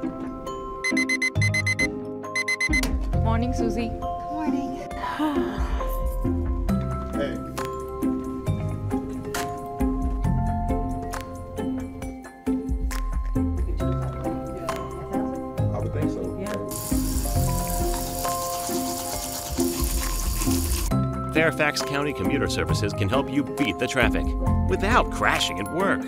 Good morning, Susie. Good morning. Hey. I would think so. Yeah. Fairfax County Commuter Services can help you beat the traffic without crashing at work.